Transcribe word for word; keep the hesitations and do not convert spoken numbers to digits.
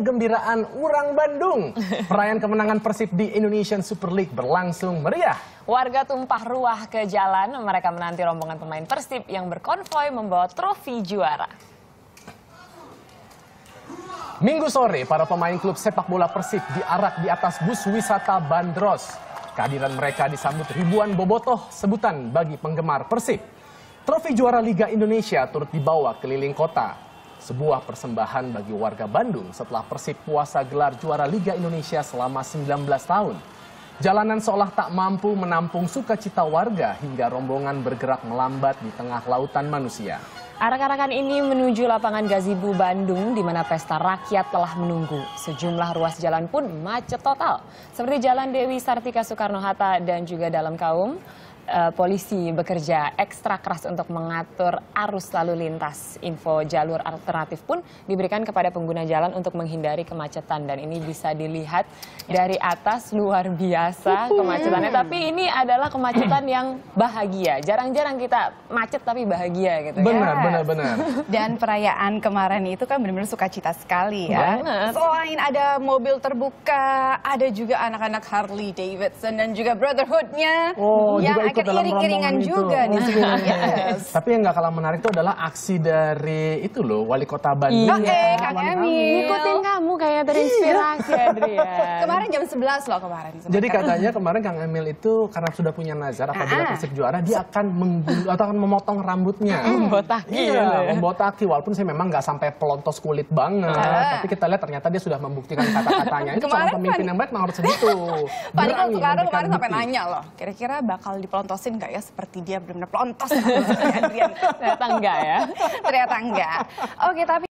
Kegembiraan orang Bandung. Perayaan kemenangan Persib di Indonesian Super League berlangsung meriah. Warga tumpah ruah ke jalan, mereka menanti rombongan pemain Persib yang berkonvoi membawa trofi juara. Minggu sore, para pemain klub sepak bola Persib diarak di atas bus wisata Bandros. Kehadiran mereka disambut ribuan bobotoh sebutan bagi penggemar Persib. Trofi juara Liga Indonesia turut dibawa keliling kota. Sebuah persembahan bagi warga Bandung setelah Persib puasa gelar juara Liga Indonesia selama sembilan belas tahun. Jalanan seolah tak mampu menampung sukacita warga hingga rombongan bergerak melambat di tengah lautan manusia. Arak-arakan ini menuju lapangan Gazibu Bandung di mana pesta rakyat telah menunggu. Sejumlah ruas jalan pun macet total. Seperti jalan Dewi Sartika Soekarno-Hatta dan juga dalam kaum. Polisi bekerja ekstra keras untuk mengatur arus lalu lintas. Info jalur alternatif pun diberikan kepada pengguna jalan untuk menghindari kemacetan. Dan ini bisa dilihat dari atas, luar biasa kemacetannya. Tapi ini adalah kemacetan yang bahagia. Jarang-jarang kita macet tapi bahagia gitu. Benar, ya. benar, benar. Dan perayaan kemarin itu kan benar-benar sukacita sekali ya. Benar. Selain ada mobil terbuka, ada juga anak-anak Harley Davidson dan juga Brotherhood-nya. Oh, yang juga iring-iringan juga nih. Yes. Tapi yang gak kalah menarik itu adalah aksi dari itu loh, wali kota Bandung. Oke, iya, Kak Emil. Ikutin kamu kayak terinspirasi, Adrian. Kemarin jam sebelas loh kemarin. Jadi katanya kemarin Kang Emil itu karena sudah punya nazar apabila Persib juara dia akan atau akan memotong rambutnya. Membotaki. Iya, membotaki. Walaupun saya memang nggak sampai pelontos kulit banget, tapi kita lihat ternyata dia sudah membuktikan kata-katanya. Itu seorang pemimpin yang baik memang harus begitu. Paling kalau kemarin sampai nanya loh, kira-kira bakal dipelontosin nggak ya seperti dia benar-benar pelontos. Ternyata enggak ya. Ternyata enggak. Oke, tapi